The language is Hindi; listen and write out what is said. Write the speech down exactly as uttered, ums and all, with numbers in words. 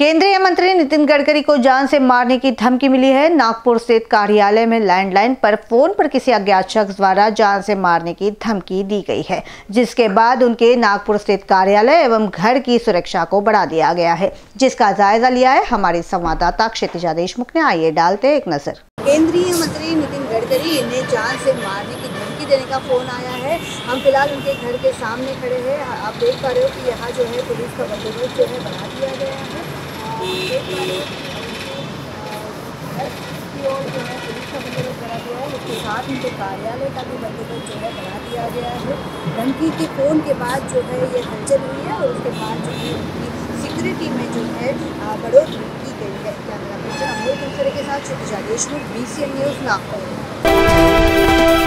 केंद्रीय मंत्री नितिन गडकरी को जान से मारने की धमकी मिली है। नागपुर स्थित कार्यालय में लैंडलाइन पर फोन पर किसी अज्ञात शख्स द्वारा जान से मारने की धमकी दी गई है, जिसके बाद उनके नागपुर स्थित कार्यालय एवं घर की सुरक्षा को बढ़ा दिया गया है, जिसका जायजा लिया है हमारी संवाददाता क्षितिज देशमुख ने। आइए डालते एक नजर। केंद्रीय मंत्री नितिन गडकरी ने जान से मारने की धमकी देने का फोन आया है। हम फिलहाल उनके घर के सामने खड़े हैं। आप देख पा रहे हो कि यहाँ जो है पुलिस का बंदोबस्त जो है बढ़ा दिया गया है। उसके साथ उनके कार्यालय का भी बंदोबस्त जो है बढ़ा दिया गया है। धमकी के फोन के बाद जो है ये हलचल हुई है और उसके बाद जो है उनकी सिक्योरिटी में जो है बढ़ोतरी की गई है। कैमरा पर्सन अमोल के साथ Kshitij Deshmukh, B C N news, Nagpur.